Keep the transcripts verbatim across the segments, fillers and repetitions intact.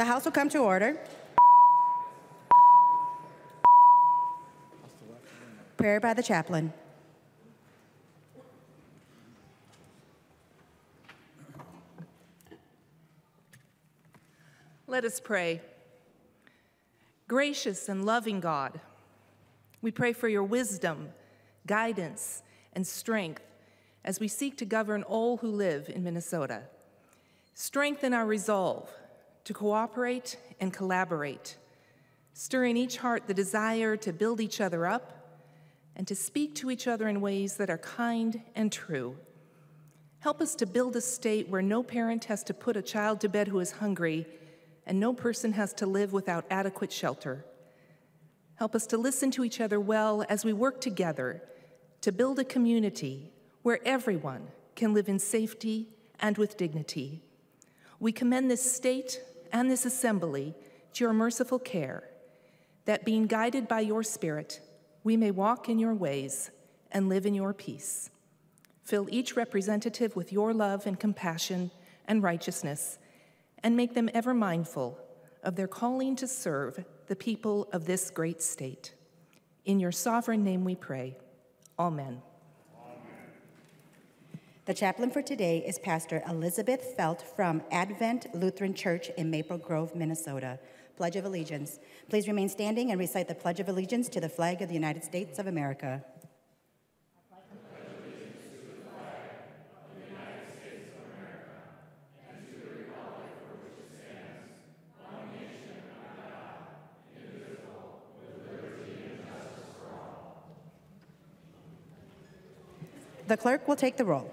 The House will come to order. Prayer by the chaplain. Let us pray. Gracious and loving God, we pray for your wisdom, guidance, and strength as we seek to govern all who live in Minnesota. Strengthen our resolve to cooperate and collaborate, stir in each heart the desire to build each other up and to speak to each other in ways that are kind and true. Help us to build a state where no parent has to put a child to bed who is hungry and no person has to live without adequate shelter. Help us to listen to each other well as we work together to build a community where everyone can live in safety and with dignity. We commend this state and this assembly to your merciful care, that being guided by your Spirit, we may walk in your ways and live in your peace. Fill each representative with your love and compassion and righteousness, and make them ever mindful of their calling to serve the people of this great state. In your sovereign name we pray. Amen. Amen. The chaplain for today is Pastor Elizabeth Felt from Advent Lutheran Church in Maple Grove, Minnesota. Pledge of Allegiance. Please remain standing and recite the Pledge of Allegiance to the flag of the United States of America. The clerk will take the roll.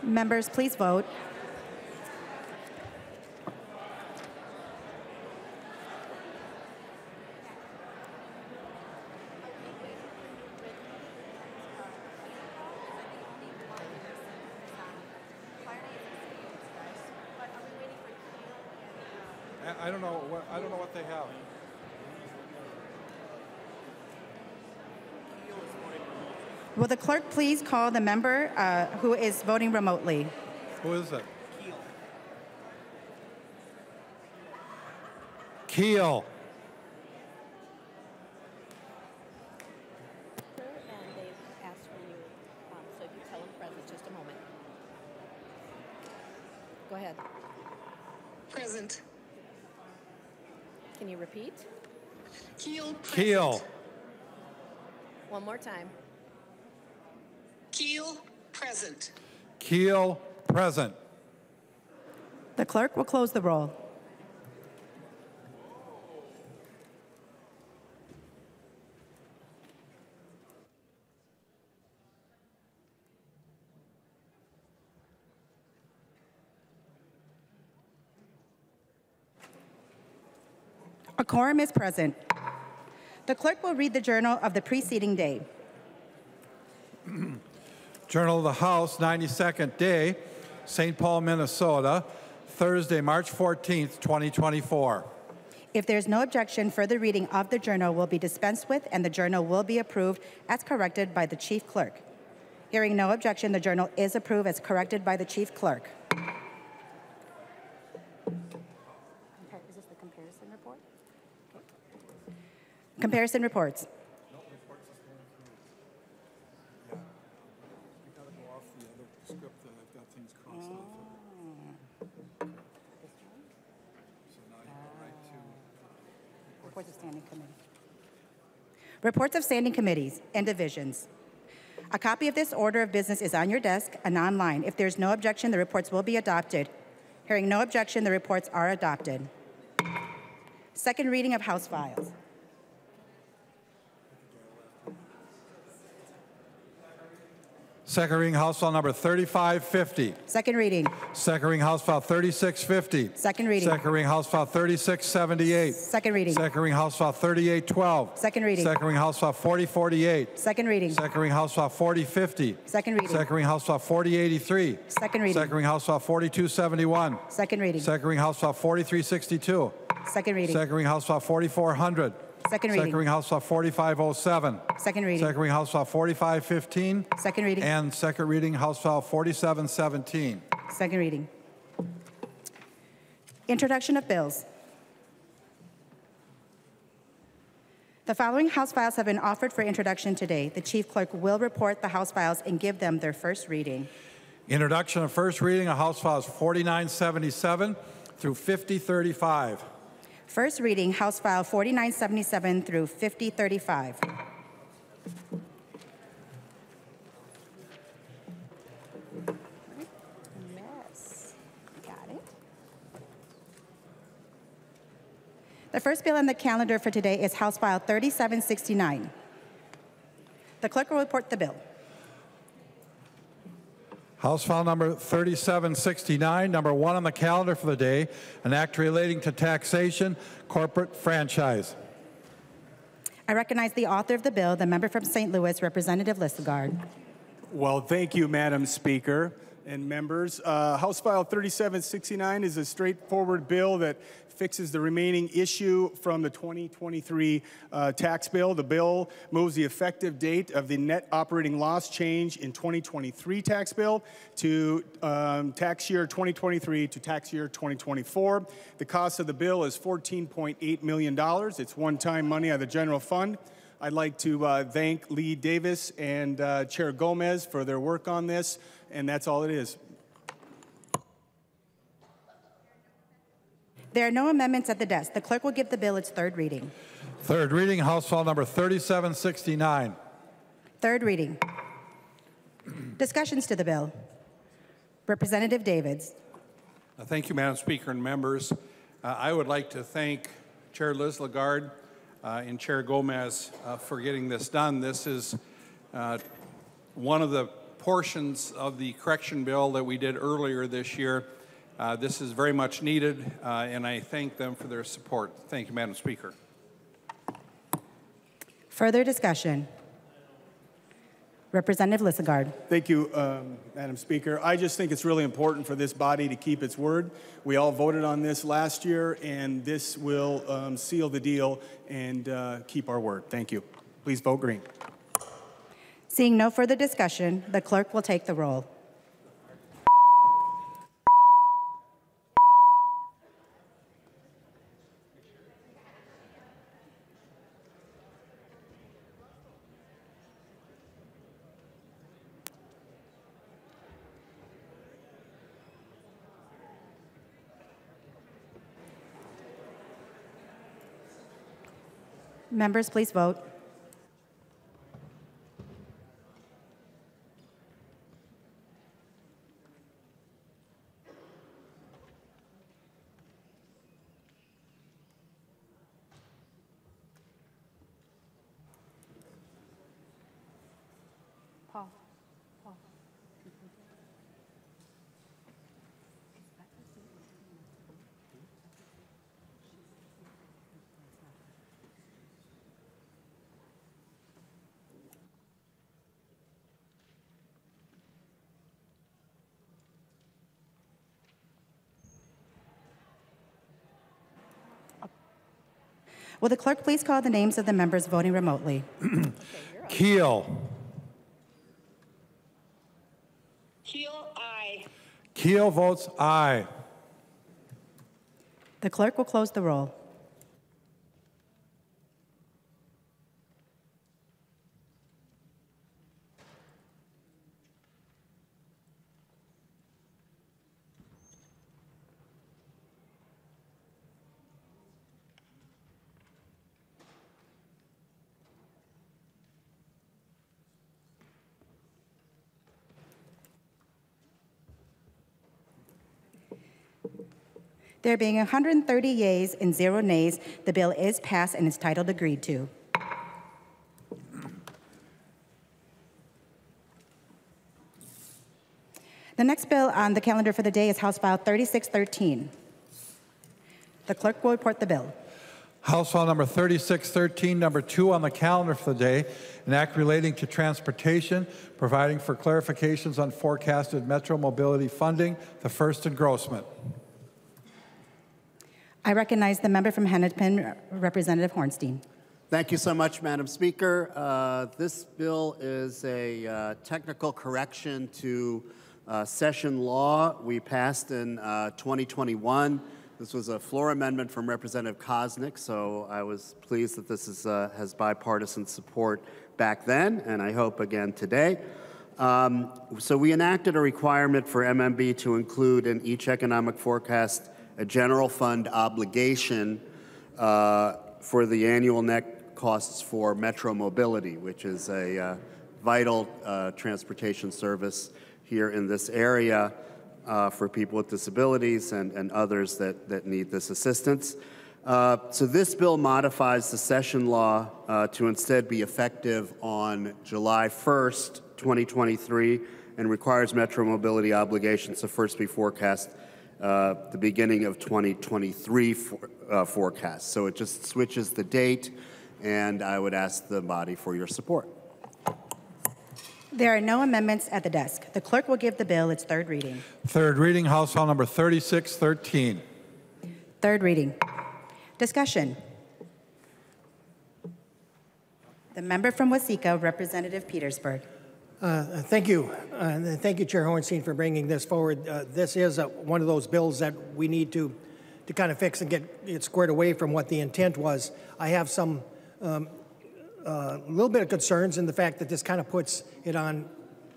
Members, please vote. I, I don't know what I don't know what they have. Will the clerk please call the member uh, who is voting remotely? Who is it? Keel. Keel. Go ahead. Present. Can you repeat? Keel. Present. Keel. One more time. Keel, present. Keel, present. The clerk will close the roll. A quorum is present. The clerk will read the journal of the preceding day. Journal of the House, ninety-second day, Saint Paul, Minnesota, Thursday, March fourteenth, twenty twenty-four. If there's no objection, further reading of the journal will be dispensed with and the journal will be approved as corrected by the Chief Clerk. Hearing no objection, the journal is approved as corrected by the Chief Clerk. Is this the comparison report? Comparison reports. Reports of standing committee. Reports of standing committees and divisions. A copy of this order of business is on your desk and online. If there's no objection, the reports will be adopted. Hearing no objection, the reports are adopted. Second reading of House files. Second reading House File number thirty-five fifty. Second reading. Second reading House File thirty-six fifty. Second reading. Second reading House File thirty-six seventy-eight. Second reading. Second reading House File thirty-eight twelve. Second reading. Second reading House File forty forty-eight. Second reading. Second reading House File forty fifty. Second reading. Second reading House File forty eighty-three. Second reading. Second reading House File forty-two seventy-one. Second reading. Second reading House File forty-three sixty-two. Second reading. Second reading House File forty-four hundred. Second reading. Second reading House File forty-five oh seven. Second reading. Second reading House File forty-five fifteen. Second reading. And second reading House File forty-seven seventeen. Second reading. Introduction of bills. The following House files have been offered for introduction today. The Chief Clerk will report the House files and give them their first reading. Introduction of first reading of House Files forty-nine seventy-seven through fifty thirty-five. First reading, House File forty-nine seventy-seven through fifty thirty-five. Yes, got it. The first bill on the calendar for today is House File thirty-seven sixty-nine. The clerk will report the bill. House File number thirty-seven sixty-nine, number one on the calendar for the day, an act relating to taxation, corporate franchise. I recognize the author of the bill, the member from Saint Louis, Representative Lislegard. Well, thank you, Madam Speaker and members. Uh, House File thirty-seven sixty-nine is a straightforward bill that fixes the remaining issue from the twenty twenty-three uh, tax bill. The bill moves the effective date of the net operating loss change in twenty twenty-three tax bill to um, tax year twenty twenty-three to tax year twenty twenty-four. The cost of the bill is fourteen point eight million dollars. It's one-time money out of the general fund. I'd like to uh, thank Lee Davis and uh, Chair Gomez for their work on this, and that's all it is. There are no amendments at the desk. The clerk will give the bill its third reading. Third reading, House File number thirty-seven sixty-nine. Third reading. Discussions to the bill. Representative Davids. Uh, thank you, Madam Speaker and members. Uh, I would like to thank Chair Lislegard uh, and Chair Gomez uh, for getting this done. This is uh, one of the portions of the correction bill that we did earlier this year. Uh, this is very much needed, uh, and I thank them for their support. Thank you, Madam Speaker. Further discussion? Representative Lislegard. Thank you, um, Madam Speaker. I just think it's really important for this body to keep its word. We all voted on this last year, and this will um, seal the deal and uh, keep our word. Thank you. Please vote green. Seeing no further discussion, the clerk will take the roll. Members, please vote. Paul. Paul. Will the clerk please call the names of the members voting remotely? Keel. Keel, aye. Keel votes aye. The clerk will close the roll. There being one hundred thirty yeas and zero nays, the bill is passed and is titled agreed to. The next bill on the calendar for the day is House File thirty-six thirteen. The clerk will report the bill. House File number thirty-six thirteen, number two on the calendar for the day, an act relating to transportation, providing for clarifications on forecasted Metro Mobility funding, the first engrossment. I recognize the member from Hennepin, Representative Hornstein. Thank you so much, Madam Speaker. Uh, this bill is a uh, technical correction to uh, session law we passed in uh, twenty twenty-one. This was a floor amendment from Representative Kosnick, so I was pleased that this is, uh, has bipartisan support back then, and I hope again today. Um, so we enacted a requirement for M M B to include in each economic forecast a general fund obligation uh, for the annual net costs for Metro Mobility, which is a uh, vital uh, transportation service here in this area. Uh, for people with disabilities and, and others that, that need this assistance. Uh, so this bill modifies the session law uh, to instead be effective on July first, twenty twenty-three, and requires Metro Mobility obligations to first be forecast uh, the beginning of twenty twenty-three for, uh, forecast. So it just switches the date, and I would ask the body for your support. There are no amendments at the desk. The clerk will give the bill its third reading. Third reading, House File number thirty-six thirteen. Third reading. Discussion. The member from Waseca, Representative Petersburg. Uh, thank you. Uh, thank you, Chair Hornstein, for bringing this forward. Uh, this is uh, one of those bills that we need to, to kind of fix and get it squared away from what the intent was. I have some... Um, A uh, little bit of concerns in the fact that this kind of puts it on,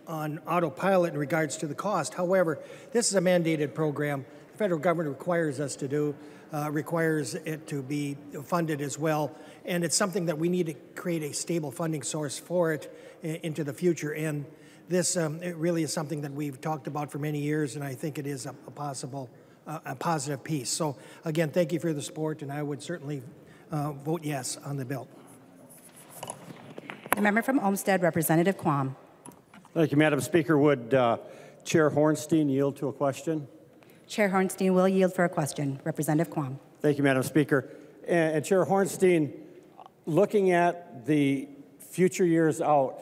on autopilot in regards to the cost. However, this is a mandated program. The federal government requires us to do, uh, requires it to be funded as well. And it's something that we need to create a stable funding source for it into the future. And this um, it really is something that we've talked about for many years, and I think it is a, a possible, uh, a positive piece. So again, thank you for the support, and I would certainly uh, vote yes on the bill. The member from Olmsted, Representative Quam. Thank you, Madam Speaker. Would uh, Chair Hornstein yield to a question? Chair Hornstein will yield for a question. Representative Quam. Thank you, Madam Speaker. And, and Chair Hornstein, looking at the future years out,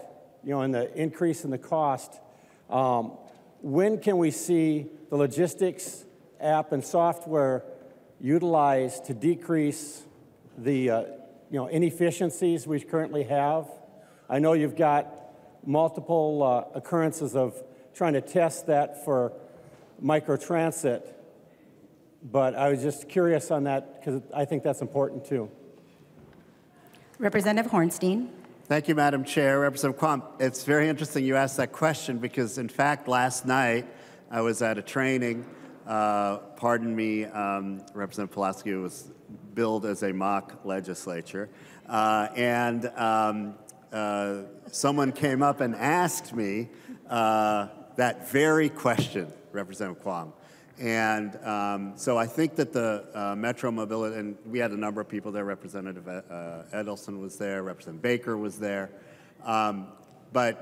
you know, and the increase in the cost, um, when can we see the logistics app and software utilized to decrease the uh, you know, inefficiencies we currently have? I know you've got multiple uh, occurrences of trying to test that for microtransit, but I was just curious on that because I think that's important too. Representative Hornstein. Thank you, Madam Chair. Representative Quam, it's very interesting you asked that question because, in fact, last night I was at a training. Uh, pardon me, um, Representative Pulaski was billed as a mock legislature, uh, and. Um, Uh, someone came up and asked me uh, that very question, Representative Quam. And um, so I think that the uh, Metro Mobility, and we had a number of people there, Representative uh, Edelson was there, Representative Baker was there, um, but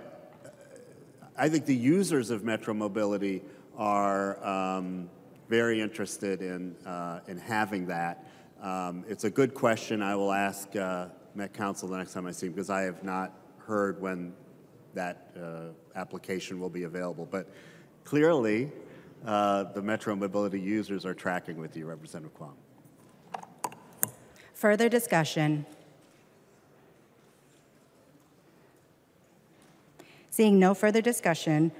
I think the users of Metro Mobility are um, very interested in, uh, in having that. Um, it's a good question. I will ask uh, Met Council the next time I see him, because I have not heard when that uh, application will be available. But clearly, uh, the Metro Mobility users are tracking with you, Representative Quam. Further discussion? Seeing no further discussion,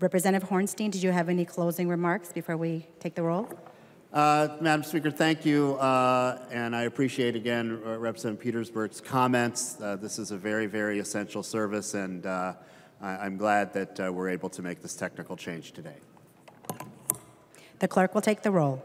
Representative Hornstein, did you have any closing remarks before we take the roll? Uh, Madam Speaker, thank you, uh, and I appreciate again uh, Representative Petersburg's comments. Uh, this is a very, very essential service, and uh, I I'm glad that uh, we're able to make this technical change today. The clerk will take the roll.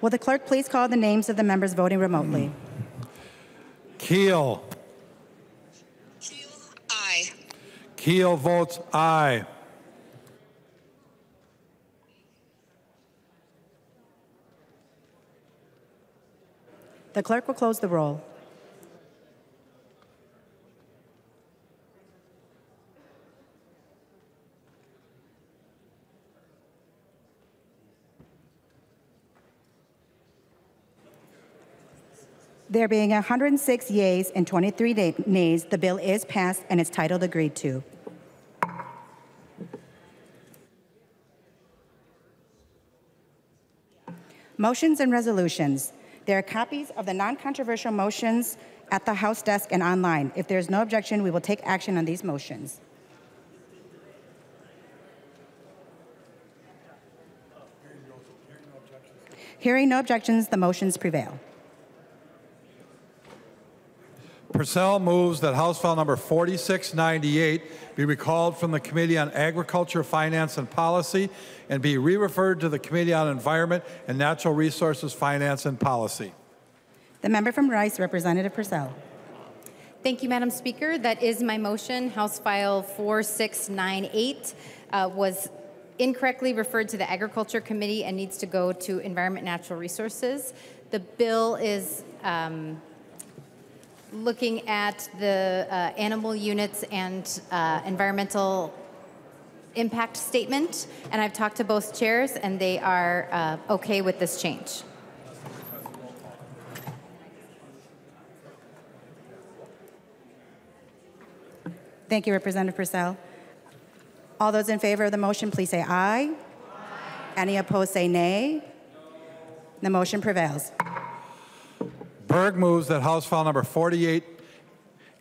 Will the clerk please call the names of the members voting remotely? Keel. Keel, aye. Keel votes aye. The clerk will close the roll. There being one hundred six yeas and twenty-three nays, the bill is passed and its title agreed to. Motions and resolutions. There are copies of the non-controversial motions at the House desk and online. If there is no objection, we will take action on these motions. Hearing no objections, the motions prevail. Purcell moves that House File Number forty-six ninety-eight be recalled from the Committee on Agriculture, Finance, and Policy and be re-referred to the Committee on Environment and Natural Resources, Finance, and Policy. The member from Rice, Representative Purcell. Thank you, Madam Speaker. That is my motion. House File forty-six ninety-eight uh, was incorrectly referred to the Agriculture Committee and needs to go to Environment, Natural Resources. The bill is um, looking at the uh, animal units and uh, environmental impact statement, and I've talked to both chairs and they are uh, okay with this change. Thank you, Representative Purcell. All those in favor of the motion, please say aye. Aye. Any opposed, say nay. The motion prevails. Berg moves that House File Number forty-eight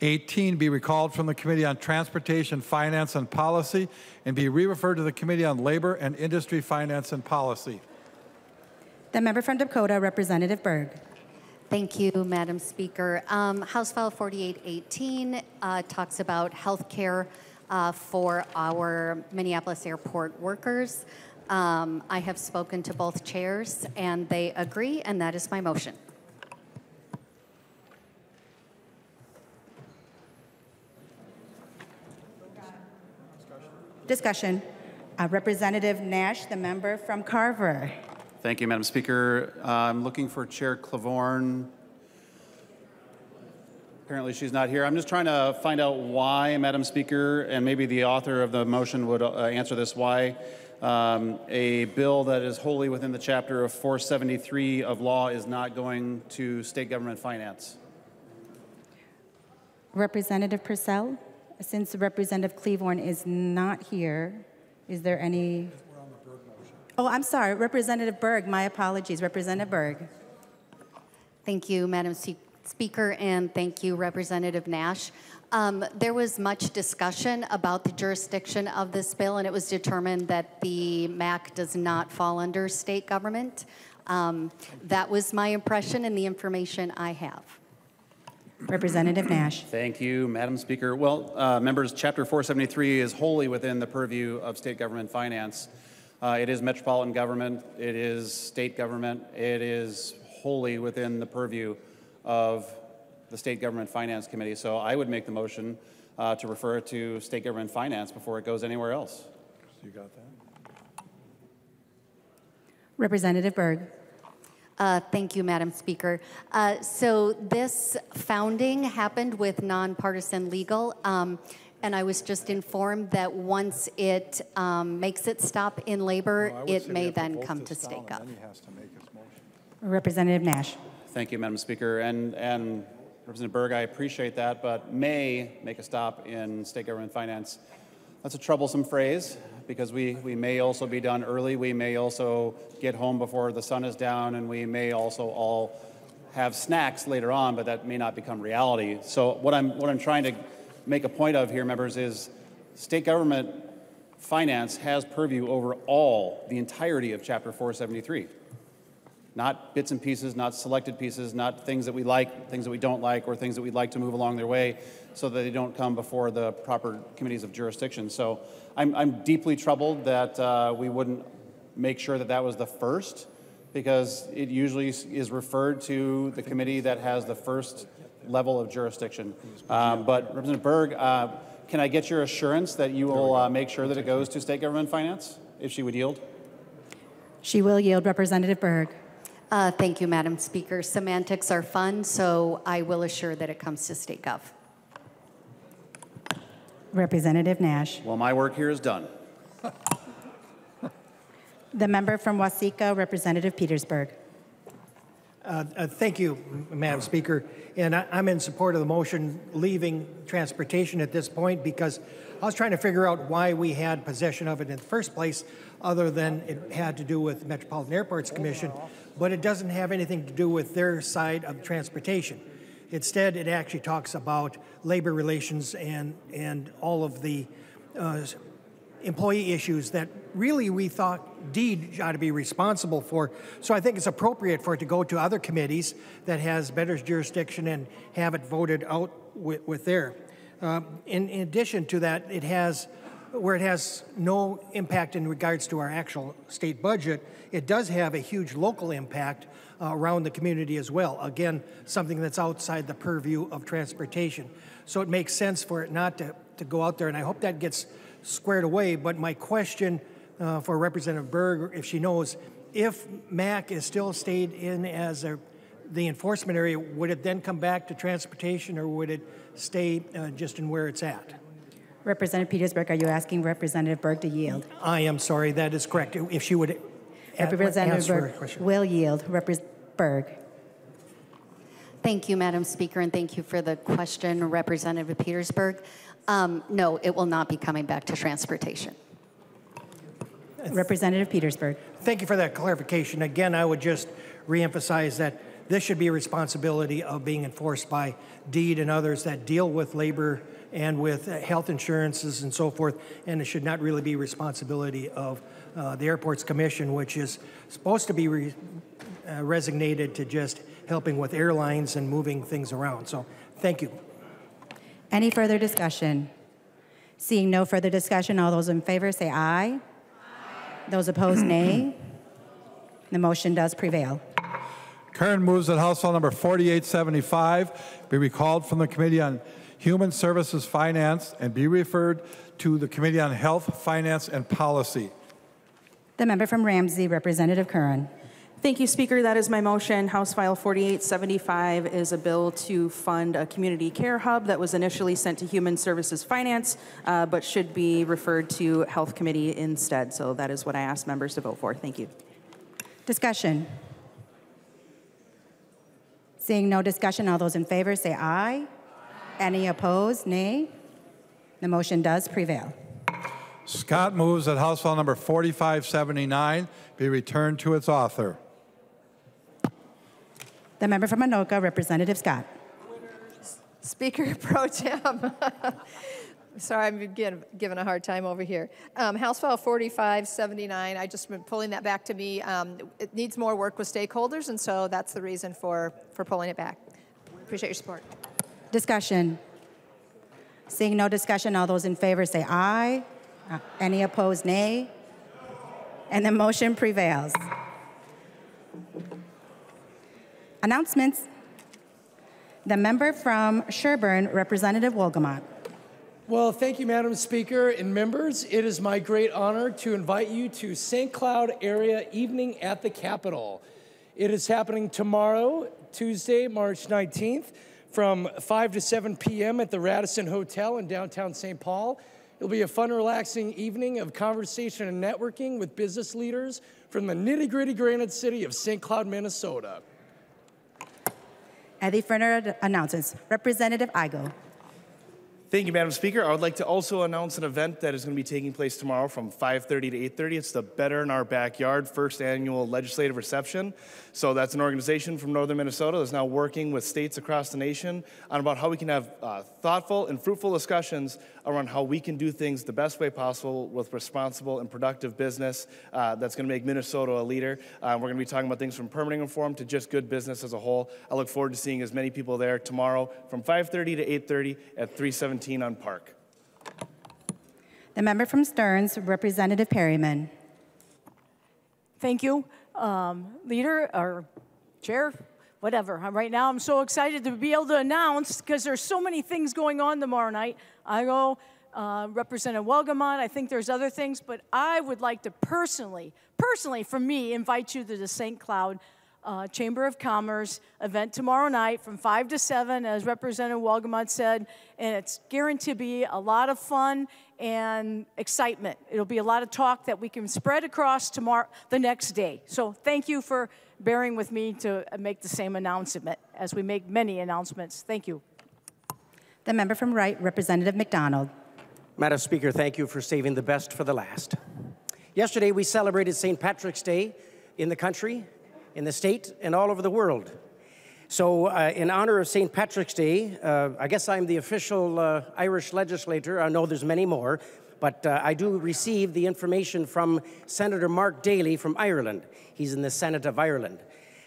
eighteen be recalled from the Committee on Transportation, Finance, and Policy and be re-referred to the Committee on Labor and Industry, Finance, and Policy. The member from Dakota, Representative Berg. Thank you, Madam Speaker. Um, House File forty-eight eighteen uh, talks about health care uh, for our Minneapolis airport workers. Um, I have spoken to both chairs and they agree, and that is my motion. Discussion. Uh, Representative Nash, the member from Carver. Thank you, Madam Speaker. Uh, I'm looking for Chair Clavorne. Apparently she's not here. I'm just trying to find out why, Madam Speaker, and maybe the author of the motion would uh, answer this, why um, a bill that is wholly within the chapter of four seventy-three of law is not going to state government finance. Representative Purcell? Since Representative Clavorne is not here, is there any? We're on the Berg motion. Oh, I'm sorry, Representative Berg, my apologies, Representative Berg. Thank you, Madam Speaker, and thank you, Representative Nash. Um, there was much discussion about the jurisdiction of this bill, and it was determined that the M A C does not fall under state government. Um, that was my impression and the information I have. Representative Nash. Thank you, Madam Speaker. Well, uh, members, Chapter four seventy-three is wholly within the purview of state government finance. Uh, it is metropolitan government. It is state government. It is wholly within the purview of the State Government Finance Committee. So I would make the motion uh, to refer it to state government finance before it goes anywhere else. You got that? Representative Berg. Uh, thank you, Madam Speaker. Uh, so this founding happened with nonpartisan legal, um, and I was just informed that once it um, makes its stop in labor, well, it may then come to state government. Then he has to make his motion. Representative Nash. Thank you, Madam Speaker. And, and Representative Berg, I appreciate that, but may make a stop in state government finance. That's a troublesome phrase, because we, we may also be done early, we may also get home before the sun is down, and we may also all have snacks later on, but that may not become reality. So what I'm, what I'm trying to make a point of here, members, is state government finance has purview over all, the entirety of Chapter four seventy-three. Not bits and pieces, not selected pieces, not things that we like, things that we don't like, or things that we'd like to move along their way so that they don't come before the proper committees of jurisdiction. So I'm, I'm deeply troubled that uh, we wouldn't make sure that that was the first because it usually is referred to the committee that has the first level of jurisdiction. Um, but Representative Berg, uh, can I get your assurance that you will uh, make sure that it goes to state government finance, if she would yield? She will yield, Representative Berg. Uh, thank you, Madam Speaker. Semantics are fun, so I will assure that it comes to state gov. Representative Nash. Well, my work here is done. The member from Waseca, Representative Petersburg. Uh, uh, thank you, Madam Speaker. And I, I'm in support of the motion leaving transportation at this point, because I was trying to figure out why we had possession of it in the first place, other than it had to do with the Metropolitan Airports Commission, but it doesn't have anything to do with their side of transportation. Instead, it actually talks about labor relations and, and all of the uh, employee issues that really we thought DEED ought to be responsible for. So I think it's appropriate for it to go to other committees that has better jurisdiction and have it voted out with, with there. Uh, in, in addition to that, it has, where it has no impact in regards to our actual state budget, it does have a huge local impact uh, around the community as well. Again, something that's outside the purview of transportation. So it makes sense for it not to, to go out there, and I hope that gets squared away. But my question uh, for Representative Berg, if she knows, if M A C is still stayed in as a, the enforcement area, would it then come back to transportation, or would it stay uh, just in where it's at? Representative Petersburg, are you asking Representative Berg to yield? I am sorry, that is correct. If she would Representative Berg will yield. Representative Berg. Thank you, Madam Speaker, and thank you for the question, Representative Petersburg. Um, no, it will not be coming back to transportation. Representative Petersburg. Thank you for that clarification. Again, I would just reemphasize that this should be a responsibility of being enforced by DEED and others that deal with labor and with health insurances and so forth, and it should not really be responsibility of uh, the Airports Commission, which is supposed to be re uh, resignated to just helping with airlines and moving things around. So thank you. Any further discussion? Seeing no further discussion, all those in favor say aye. Aye. Those opposed, nay. The motion does prevail. Curran moves that House Bill number forty-eight seventy-five be recalled from the Committee on Human Services Finance and be referred to the Committee on Health, Finance, and Policy. The member from Ramsey, Representative Curran. Thank you, Speaker. That is my motion. House File forty-eight seventy-five is a bill to fund a community care hub that was initially sent to Human Services Finance, uh, but should be referred to Health Committee instead. So that is what I asked members to vote for. Thank you. Discussion. Seeing no discussion, all those in favor say aye. Aye. Any opposed, nay. The motion does prevail. Scott moves that House File number forty-five seventy-nine be returned to its author. The member from Anoka, Representative Scott. Speaker Pro Tem. Sorry, I'm given a hard time over here. Um, House File forty-five seventy-nine, I just been pulling that back to me. Um, it needs more work with stakeholders, and so that's the reason for, for pulling it back. Appreciate your support. Discussion. Seeing no discussion, all those in favor say aye. Uh, any opposed, nay. And the motion prevails. Announcements. The member from Sherburne, Representative Wolgamott. Well, thank you, Madam Speaker and members. It is my great honor to invite you to Saint Cloud Area Evening at the Capitol. It is happening tomorrow, Tuesday, March nineteenth, from five to seven p m at the Radisson Hotel in downtown Saint Paul. It'll be a fun, relaxing evening of conversation and networking with business leaders from the nitty-gritty granite city of Saint Cloud, Minnesota. At the further announcements, Representative Igo. Thank you, Madam Speaker. I would like to also announce an event that is going to be taking place tomorrow from five thirty to eight thirty. It's the Better in Our Backyard first annual legislative reception. So that's an organization from northern Minnesota that's now working with states across the nation on about how we can have uh, thoughtful and fruitful discussions around how we can do things the best way possible with responsible and productive business uh, that's going to make Minnesota a leader. Uh, we're going to be talking about things from permitting reform to just good business as a whole. I look forward to seeing as many people there tomorrow from five thirty to eight thirty at three seventy-five on Park. The member from Stearns, Representative Perryman. Thank you. um, leader or chair, whatever. I'm, right now I'm so excited to be able to announce, because there's so many things going on tomorrow night. I go uh, Representative Wolgamott. I think there's other things, but I would like to personally, personally for me, invite you to the Saint Cloud uh, Chamber of Commerce event tomorrow night from five to seven, as Representative Wolgamott said, and it's guaranteed to be a lot of fun and excitement. It'll be a lot of talk that we can spread across tomorrow, the next day. So thank you for bearing with me to make the same announcement as we make many announcements. Thank you. The member from Wright, Representative McDonald. Madam Speaker, thank you for saving the best for the last. Yesterday we celebrated Saint Patrick's Day in the country, in the state, and all over the world. So uh, in honor of Saint Patrick's Day, uh, I guess I'm the official uh, Irish legislator. I know there's many more, but uh, I do receive the information from Senator Mark Daly from Ireland. He's in the Senate of Ireland.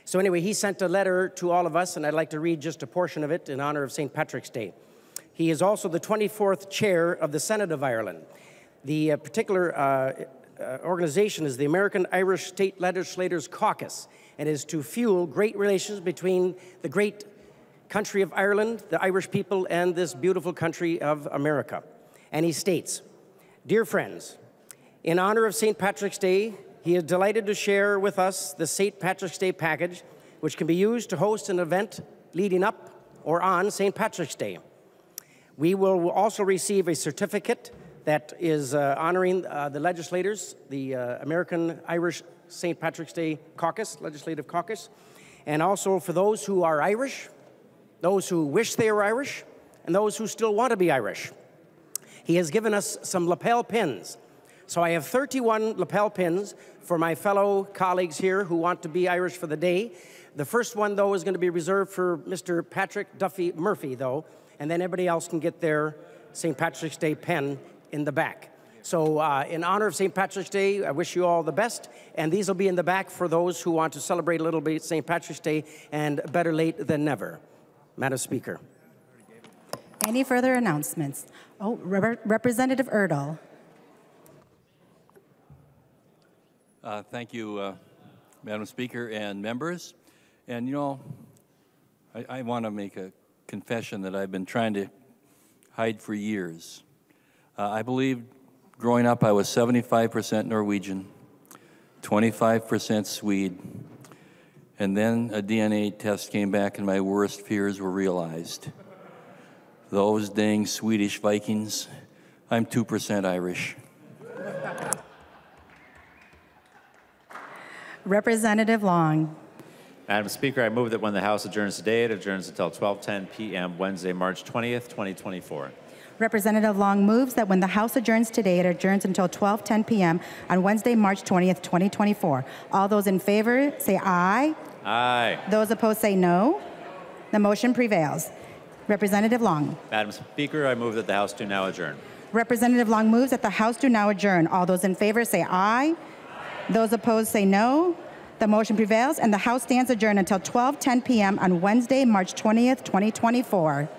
So anyway, he sent a letter to all of us, and I'd like to read just a portion of it in honor of Saint Patrick's Day. He is also the twenty-fourth chair of the Senate of Ireland. The uh, particular uh, uh, organization is the American Irish State Legislators Caucus, and is to fuel great relations between the great country of Ireland, the Irish people, and this beautiful country of America. And he states, "Dear friends, in honor of Saint Patrick's Day, he is delighted to share with us the Saint Patrick's Day package, which can be used to host an event leading up or on Saint Patrick's Day. We will also receive a certificate that is uh, honoring uh, the legislators, the uh, American Irish Saint Patrick's Day Caucus, Legislative Caucus, and also for those who are Irish, those who wish they were Irish, and those who still want to be Irish. He has given us some lapel pins. So I have thirty-one lapel pins for my fellow colleagues here who want to be Irish for the day. The first one, though, is going to be reserved for Mister Patrick Duffy Murphy, though, and then everybody else can get their Saint Patrick's Day pin in the back. So uh, in honor of Saint Patrick's Day, I wish you all the best. And these will be in the back for those who want to celebrate a little bit Saint Patrick's Day, and better late than never." Madam Speaker. Any further announcements? Oh, Re Representative Erdahl. Uh, thank you, uh, Madam Speaker and members. And you know, I, I want to make a confession that I've been trying to hide for years. Uh, I believe growing up, I was seventy-five percent Norwegian, twenty-five percent Swede, and then a D N A test came back and my worst fears were realized. Those dang Swedish Vikings, I'm two percent Irish. Representative Long. Madam Speaker, I move that when the House adjourns today, it adjourns until twelve ten p m Wednesday, March twentieth, twenty twenty-four. Representative Long moves that when the House adjourns today, it adjourns until twelve ten p m on Wednesday, March twentieth, twenty twenty-four. All those in favor say aye. Aye. Those opposed say no. The motion prevails. Representative Long. Madam Speaker, I move that the House do now adjourn. Representative Long moves that the House do now adjourn. All those in favor say aye. Aye. Those opposed say no. The motion prevails, and the House stands adjourned until twelve ten p m on Wednesday, March twentieth, twenty twenty-four.